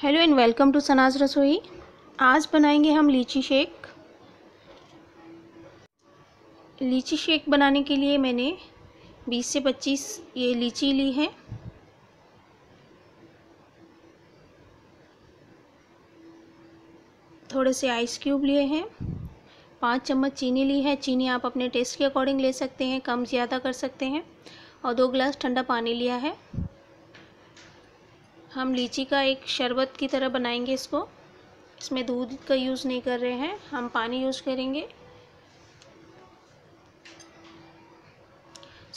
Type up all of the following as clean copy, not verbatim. Hello and welcome to Sana's Rasoi. आज बनाएंगे हम लीची शेक। लीची शेक बनाने के लिए मैंने 20 से 25 ये लीची ली है। थोड़े से आइस क्यूब लिए हैं। 5 चम्मच चीनी ली है। चीनी आप अपने टेस्ट के अकॉर्डिंग ले सकते हैं, कम ज़्यादा कर सकते हैं। और 2 गिलास ठंडा पानी लिया है। हम लीची का एक शरबत की तरह बनाएंगे इसको। इसमें दूध का यूज़ नहीं कर रहे हैं, हम पानी यूज़ करेंगे।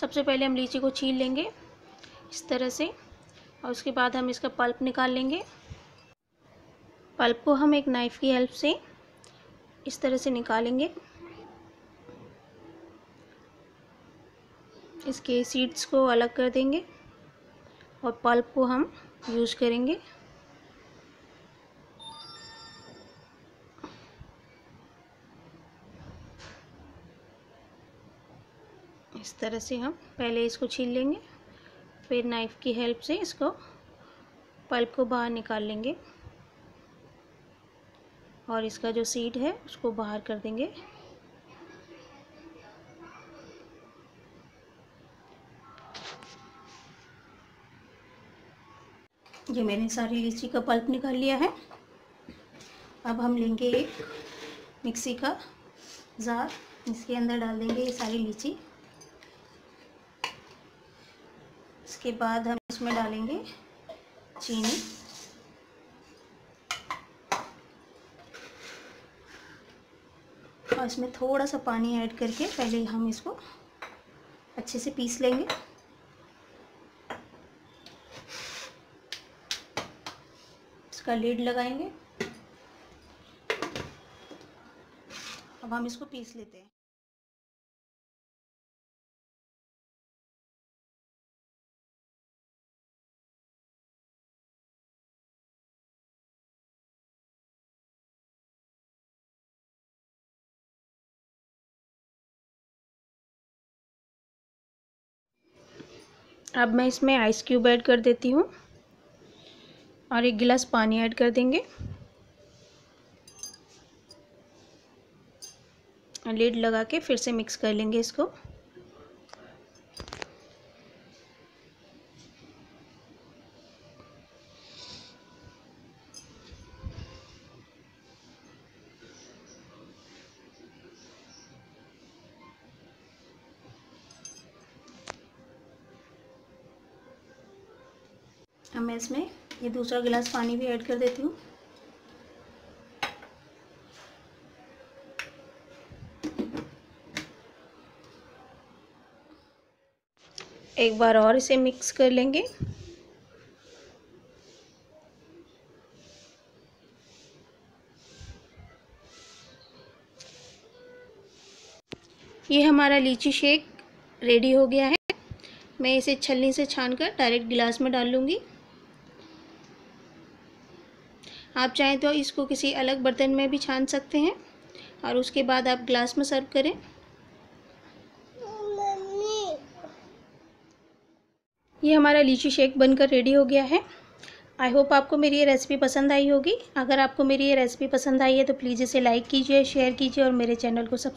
सबसे पहले हम लीची को छील लेंगे इस तरह से, और उसके बाद हम इसका पल्प निकाल लेंगे। पल्प को हम एक नाइफ़ की हेल्प से इस तरह से निकालेंगे। इसके सीड्स को अलग कर देंगे और पल्प को हम यूज़ करेंगे। इस तरह से हम पहले इसको छील लेंगे, फिर नाइफ़ की हेल्प से इसको पल्प को बाहर निकाल लेंगे और इसका जो सीड है उसको बाहर कर देंगे। ये मैंने सारी लीची का पल्प निकाल लिया है। अब हम लेंगे एक मिक्सी का जार, इसके अंदर डाल देंगे ये सारी लीची। इसके बाद हम इसमें डालेंगे चीनी। और इसमें थोड़ा सा पानी ऐड करके पहले हम इसको अच्छे से पीस लेंगे। का लीड लगाएंगे। अब हम इसको पीस लेते हैं। अब मैं इसमें आइस क्यूब ऐड कर देती हूँ और 1 गिलास पानी ऐड कर देंगे। लीड लगा के फिर से मिक्स कर लेंगे इसको। अब मैं इसमें ये दूसरा गिलास पानी भी ऐड कर देती हूँ। एक बार और इसे मिक्स कर लेंगे। ये हमारा लीची शेक रेडी हो गया है। मैं इसे छलनी से छानकर डायरेक्ट गिलास में डाल लूँगी। आप चाहें तो इसको किसी अलग बर्तन में भी छान सकते हैं और उसके बाद आप ग्लास में सर्व करें। ये हमारा लीची शेक बनकर रेडी हो गया है। आई होप आपको मेरी ये रेसिपी पसंद आई होगी। अगर आपको मेरी ये रेसिपी पसंद आई है तो प्लीज़ इसे लाइक कीजिए, शेयर कीजिए और मेरे चैनल को सब्सक्राइब